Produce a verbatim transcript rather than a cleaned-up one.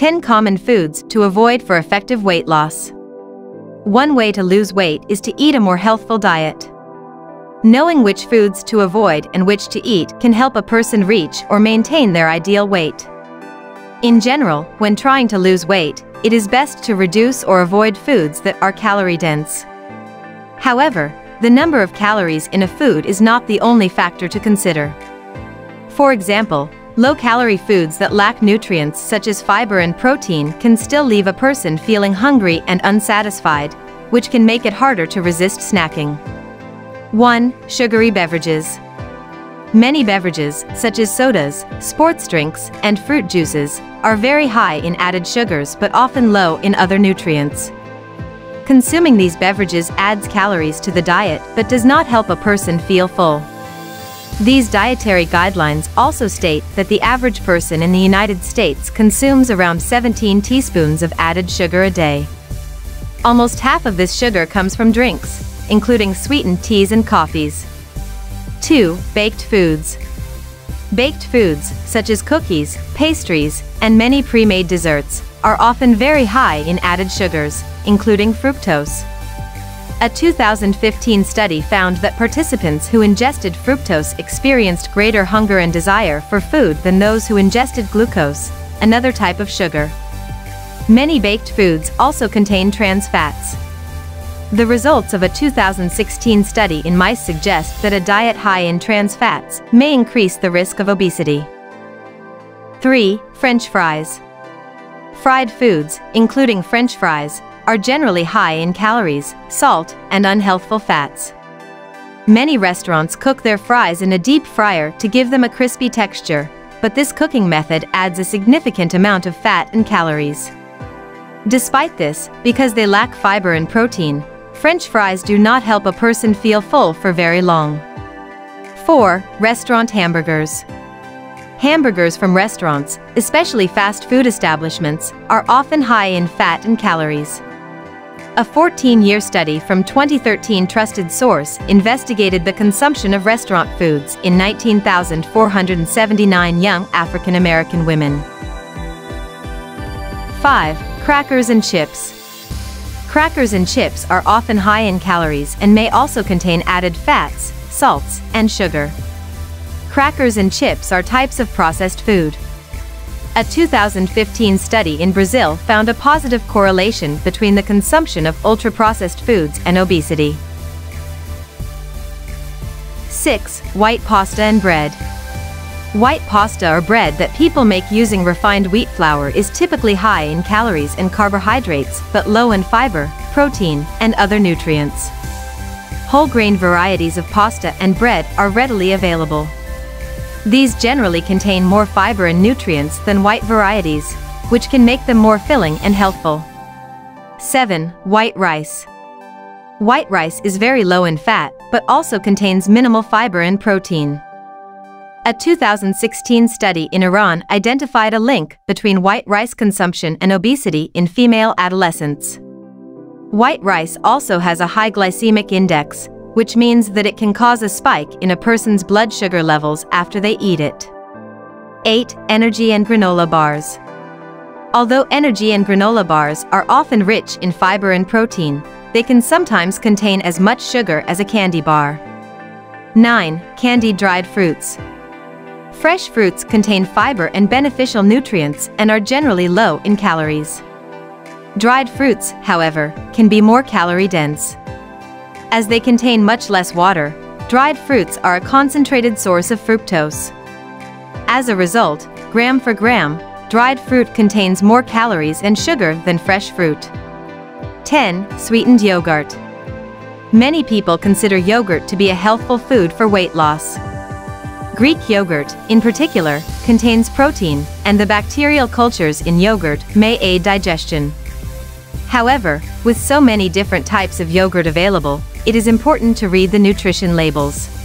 ten common foods to avoid for effective weight loss. One way to lose weight is to eat a more healthful diet. Knowing which foods to avoid and which to eat can help a person reach or maintain their ideal weight. In general, when trying to lose weight, it is best to reduce or avoid foods that are calorie-dense. However, the number of calories in a food is not the only factor to consider. For example, low-calorie foods that lack nutrients such as fiber and protein can still leave a person feeling hungry and unsatisfied, which can make it harder to resist snacking. one Sugary beverages. Many beverages, such as sodas, sports drinks, and fruit juices, are very high in added sugars but often low in other nutrients. Consuming these beverages adds calories to the diet but does not help a person feel full. These dietary guidelines also state that the average person in the United States consumes around seventeen teaspoons of added sugar a day. Almost half of this sugar comes from drinks, including sweetened teas and coffees. two Baked foods. Baked foods, such as cookies, pastries, and many pre-made desserts, are often very high in added sugars, including fructose. A two thousand fifteen study found that participants who ingested fructose experienced greater hunger and desire for food than those who ingested glucose, another type of sugar. Many baked foods also contain trans fats. The results of a two thousand sixteen study in mice suggest that a diet high in trans fats may increase the risk of obesity. three French fries. Fried foods, including French fries, are generally high in calories, salt, and unhealthful fats. Many restaurants cook their fries in a deep fryer to give them a crispy texture, but this cooking method adds a significant amount of fat and calories. Despite this, because they lack fiber and protein, French fries do not help a person feel full for very long. four Restaurant hamburgers. Hamburgers from restaurants, especially fast food establishments, are often high in fat and calories. A fourteen-year study from twenty thirteen Trusted Source investigated the consumption of restaurant foods in nineteen thousand four hundred seventy-nine young African-American women. five Crackers and chips. Crackers and chips are often high in calories and may also contain added fats, salts, and sugar. Crackers and chips are types of processed food. A two thousand fifteen study in Brazil found a positive correlation between the consumption of ultra-processed foods and obesity. six White pasta and bread. White pasta or bread that people make using refined wheat flour is typically high in calories and carbohydrates but low in fiber, protein, and other nutrients. Whole grain varieties of pasta and bread are readily available. These generally contain more fiber and nutrients than white varieties, which can make them more filling and healthful. seven White rice. White rice is very low in fat, but also contains minimal fiber and protein. A two thousand sixteen study in Iran identified a link between white rice consumption and obesity in female adolescents. White rice also has a high glycemic index, which means that it can cause a spike in a person's blood sugar levels after they eat it. eight Energy and granola bars. Although energy and granola bars are often rich in fiber and protein, they can sometimes contain as much sugar as a candy bar. nine Candied dried fruits. Fresh fruits contain fiber and beneficial nutrients and are generally low in calories. Dried fruits, however, can be more calorie-dense. As they contain much less water, dried fruits are a concentrated source of fructose. As a result, gram for gram, dried fruit contains more calories and sugar than fresh fruit. ten Sweetened yogurt. Many people consider yogurt to be a healthful food for weight loss. Greek yogurt, in particular, contains protein, and the bacterial cultures in yogurt may aid digestion. However, with so many different types of yogurt available, it is important to read the nutrition labels.